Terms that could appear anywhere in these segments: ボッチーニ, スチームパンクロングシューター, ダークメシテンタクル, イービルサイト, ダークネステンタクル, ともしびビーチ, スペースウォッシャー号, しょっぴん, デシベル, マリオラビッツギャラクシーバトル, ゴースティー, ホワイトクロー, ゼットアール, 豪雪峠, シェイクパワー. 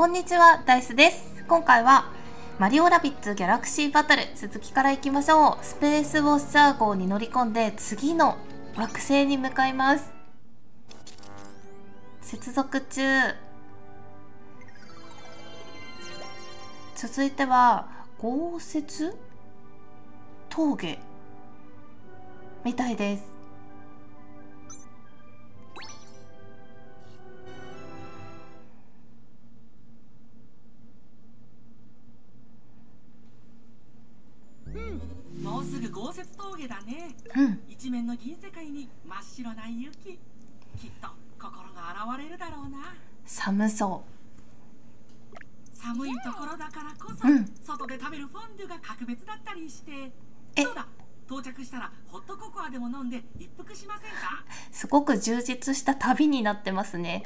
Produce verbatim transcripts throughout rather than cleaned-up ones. こんにちは、ダイスです。今回はマリオラビッツギャラクシーバトル続きからいきましょう。スペースウォッシャー号に乗り込んで次の惑星に向かいます。接続中。続いては豪雪峠みたいです。もうすぐ豪雪峠だね、うん、一面の銀世界に真っ白な雪、きっと心が現れるだろうな。寒そう。寒いところだからこそ、うん、外で食べるフォンデュが格別だったりして。そうだ、到着したらホットココアでも飲んで一服しませんか？すごく充実した旅になってますね。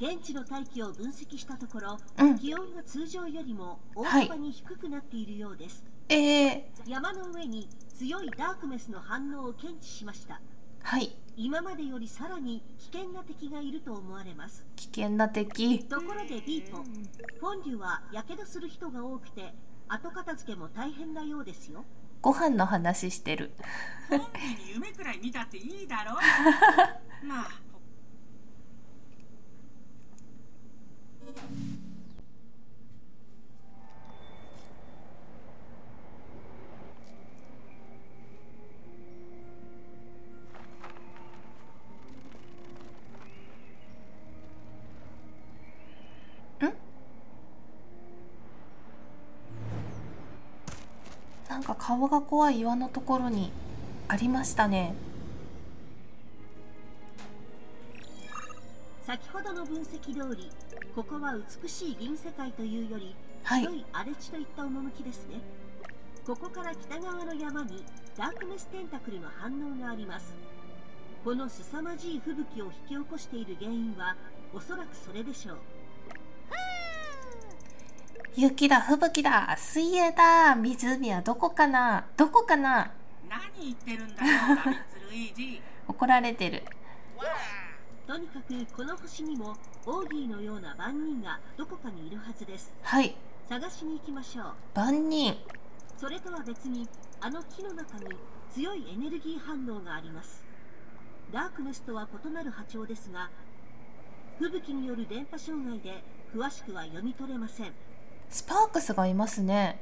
現地の大気を分析したところ、うん、気温が通常よりも大幅に低くなっているようです、はい、えー、山の上に強いダークネスの反応を検知しました。はい。今までよりさらに危険な敵がいると思われます。危険な敵。ところでビーポ、フォンデュはやけどする人が多くて後片付けも大変なようですよ。ご飯の話してる。フォンデュに夢くらい見たっていいだろう。まあなんか顔が怖い岩のところにありましたね。先ほどの分析通り、ここは美しい銀世界というより、はい、白い荒れ地といった趣ですね。ここから北側の山にダークネステンタクルの反応があります。この凄まじい吹雪を引き起こしている原因はおそらくそれでしょう。雪だ、吹雪だ、水泳だ、湖はどこかな、どこかな。何言ってるんだよ、ラビッツルイージ。怒られてる。とにかくこの星にもオーギーのような番人がどこかにいるはずです。はい。探しに行きましょう。番人。それとは別にあの木の中に強いエネルギー反応があります。ダークネスとは異なる波長ですが、吹雪による電波障害で詳しくは読み取れません。スパークスがいますね。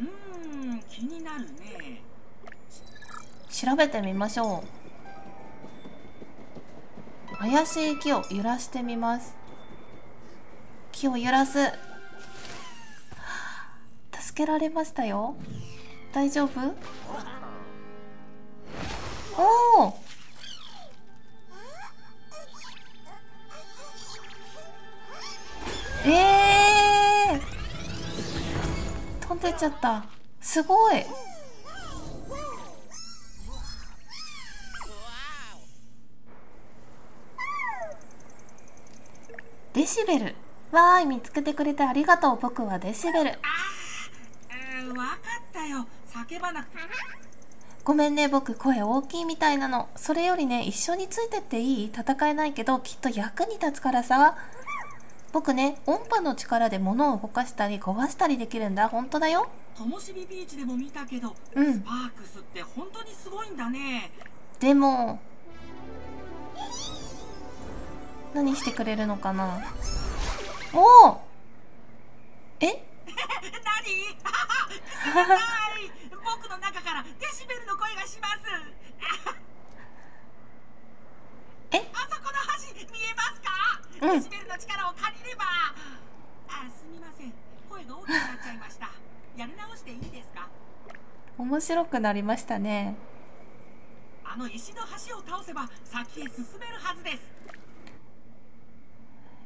うーん、気になるね。調べてみましょう。怪しい木を揺らしてみます。木を揺らす。助けられましたよ。大丈夫？おお、えー、飛んでっちゃった。すごい。デシベル。わーい、見つけてくれてありがとう。僕はデシベル。あー、分かったよ。叫ばなくて。ごめんね、僕声大きいみたいなの。それよりね、一緒についてっていい？戦えないけどきっと役に立つからさ。僕ね、音波の力で物を動かしたり壊したりできるんだ。本当だよ。ともしびビーチでも見たけど、うん、スパークスって本当にすごいんだね。でも何してくれるのかな。おお、え何僕の中からデシベルの声がします。え、あそこの橋見えますか、うん、デシベルの力を借りれば。あ、すみません、声が大きくなっちゃいました。やり直していいですか？面白くなりましたね。あの石の橋を倒せば先へ進めるはずです。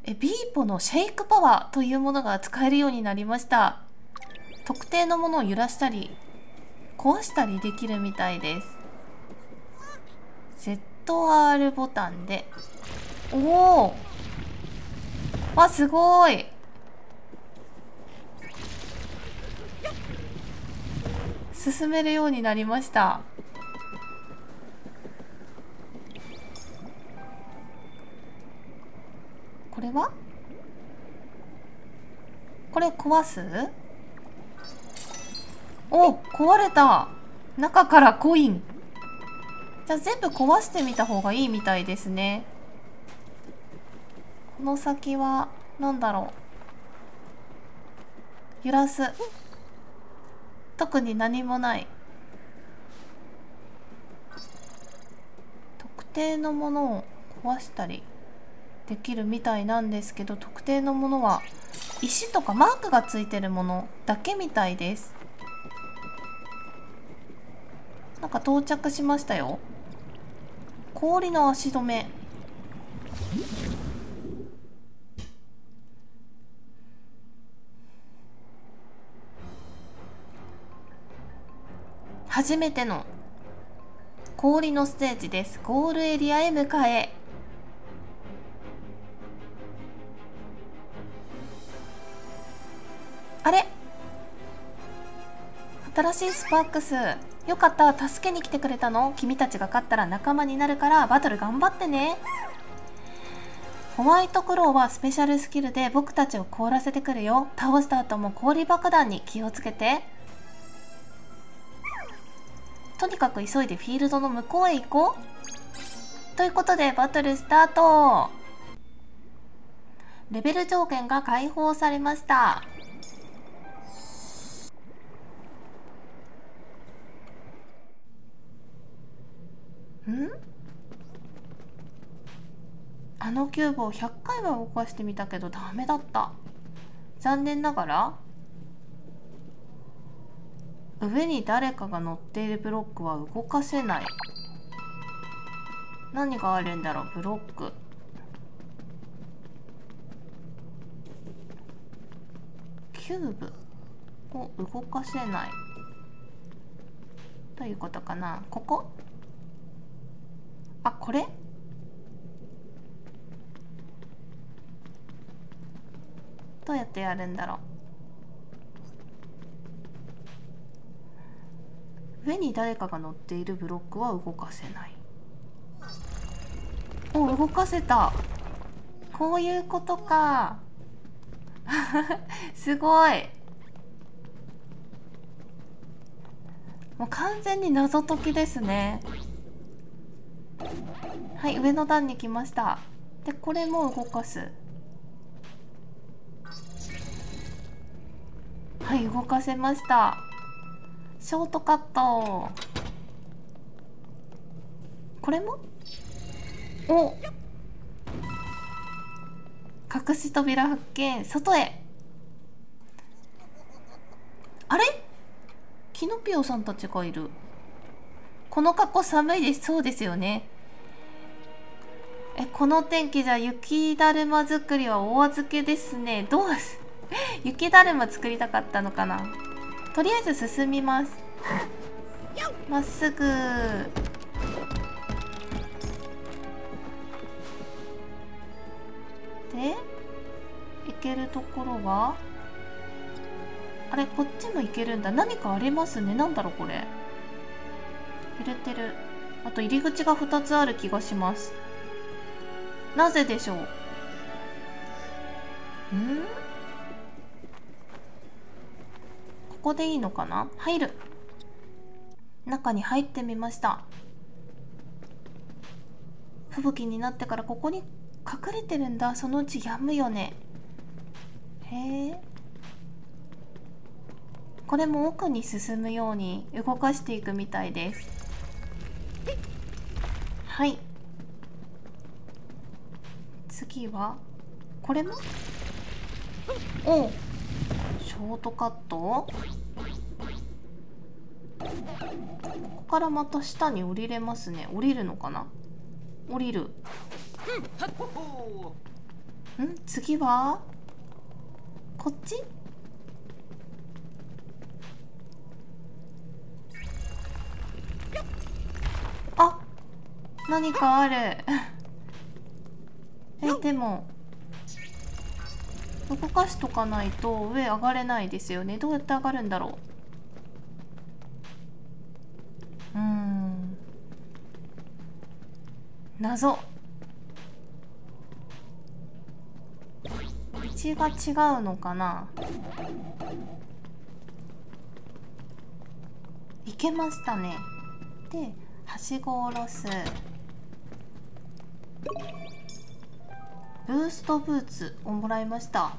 え、ビーポのシェイクパワーというものが使えるようになりました。特定のものを揺らしたり壊したりできるみたいです。 ゼットアール ボタンで。おお、わ、すごい。進めるようになりました。これはこれ壊す？お、壊れた。中からコイン。じゃあ全部壊してみた方がいいみたいですね。この先は何だろう。揺らす。特に何もない。特定のものを壊したりできるみたいなんですけど、特定のものは石とかマークがついてるものだけみたいです。なんか到着しましたよ。氷の足止め。初めての氷のステージです。ゴールエリアへ向かえ。あれ、新しいスパークス。よかった、助けに来てくれたの。君たちが勝ったら仲間になるからバトル頑張ってね。ホワイトクローはスペシャルスキルで僕たちを凍らせてくるよ。倒した後も氷爆弾に気をつけて。とにかく急いでフィールドの向こうへ行こう。ということでバトルスタート。レベル上限が解放されました。ん？あのキューブをひゃっかいは動かしてみたけどダメだった。残念ながら上に誰かが乗っているブロックは動かせない。何があるんだろう。ブロック。キューブを動かせないということかな。ここ？あ、これ？どうやってやるんだろう。上に誰かが乗っているブロックは動かせない。お、動かせた。こういうことか。すごい。もう完全に謎解きですね。はい、上の段に来ました。でこれも動かす。はい、動かせました。ショートカット。これも？お、隠し扉発見。外へ。あれ？キノピオさんたちがいる。この格好寒いです。そうですよね。え、この天気じゃ雪だるま作りはお預けですね。どうす雪だるま作りたかったのかな。とりあえず進みます。まっすぐ。で行けるところはあれ、こっちも行けるんだ。何かありますね。なんだろうこれ。入れてる。あと入り口がふたつある気がします。なぜでしょう。ん？ここでいいのかな。入る。中に入ってみました。吹雪になってからここに隠れてるんだ。そのうちやむよね。へえ。これも奥に進むように動かしていくみたいです。はい、次はこれも。お、ショートカット。ここからまた下に降りれますね。降りるのかな。降りる。ん？次はこっち？あ、何かある。え、でも動かしとかないと上上がれないですよね。どうやって上がるんだろう。うーん、謎。道が違うのかな。行けましたね。で、はしごを下ろす。ブーストブーツをもらいました。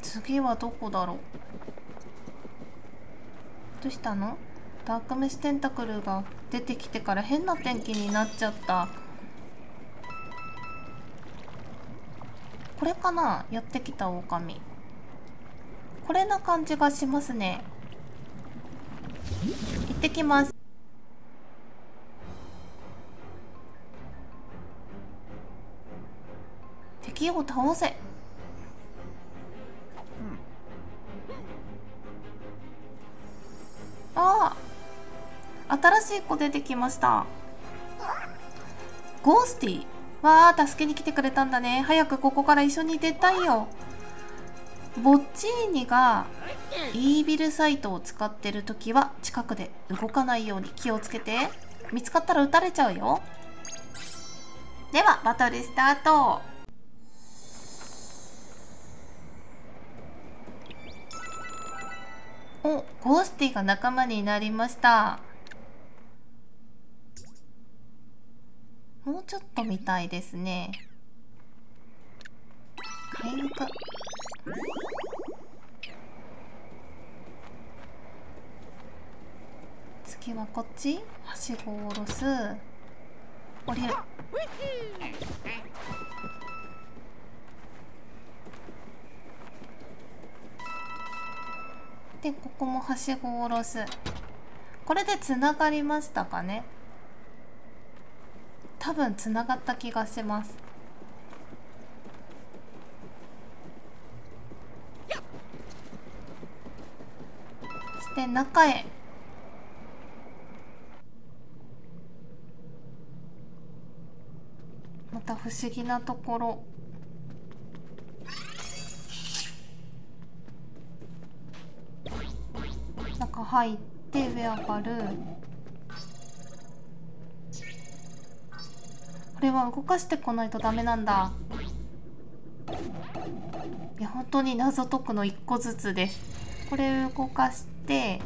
次はどこだろう。どうしたの？ダークメシテンタクルが出てきてから変な天気になっちゃった。これかな、やってきた狼。これな感じがしますね。行ってきます。敵を倒せ。ああ、新しい子出てきました。ゴースティー。わあ、助けに来てくれたんだね。早くここから一緒に出たいよ。ボッチーニがイービルサイトを使ってる時は近くで動かないように気をつけて。見つかったら撃たれちゃうよ。ではバトルスタート。お、ゴースティが仲間になりました。もうちょっとみたいですね。変化。次はこっち。はしごを下ろす。降りる。で、ここもはしごを下ろす。これでつながりましたかね。多分つながった気がします。そして中へ。また不思議なところ。中入って上上がる。これは動かしてこないとダメなんだ。いや、本当に謎解くのいっこずつです。これ動かして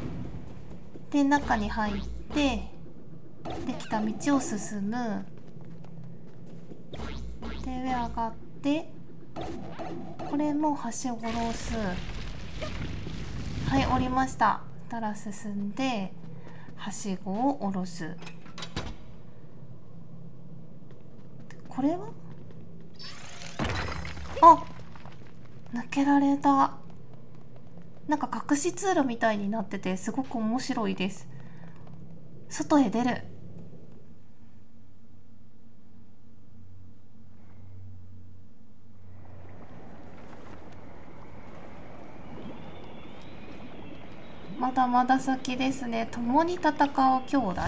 で中に入ってできた道を進む。で上上がってこれも橋を下ろす。はい、降りました。たら進んではしごを下ろす。これは？あ、抜けられた。なんか隠し通路みたいになっててすごく面白いです。外へ出る。まだまだ先ですね。共に戦う兄弟。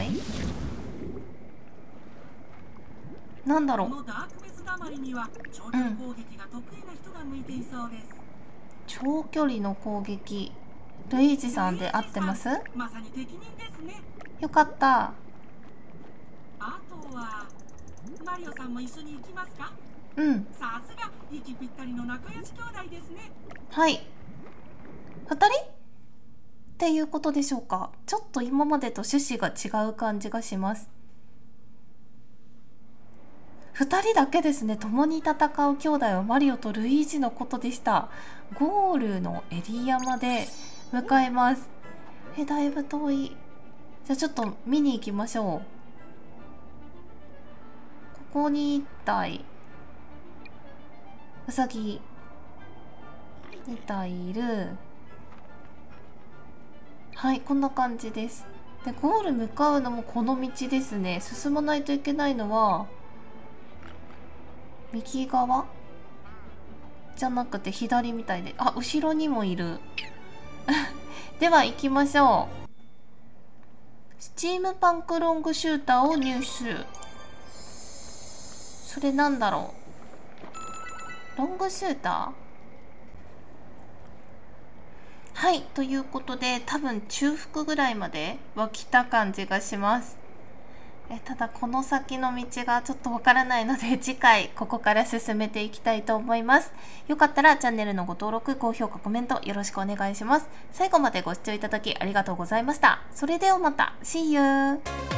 なんだろう。長距離の攻撃。ルイージさんで合ってます？まさに適任ですね。よかった。あとはマリオさんも一緒に行きますか？うん。さすが息ぴったりの仲良し兄弟ですね。はい。二人？っていうことでしょうか。ちょっと今までと趣旨が違う感じがします。ふたりだけですね。共に戦う兄弟はマリオとルイージのことでした。ゴールのエリアまで向かいます。え、だいぶ遠い。じゃあちょっと見に行きましょう。ここにいったいウサギにたいいる。はい、こんな感じです。で、ゴール向かうのもこの道ですね。進まないといけないのは右側じゃなくて左みたいで、あ、後ろにもいるでは行きましょう。スチームパンクロングシューターを入手。それなんだろう。ロングシューターはい、ということで多分中腹ぐらいまでは来た感じがします。えただこの先の道がちょっとわからないので、次回ここから進めていきたいと思います。よかったらチャンネルのご登録、高評価、コメントよろしくお願いします。最後までご視聴いただきありがとうございました。それではまた See you!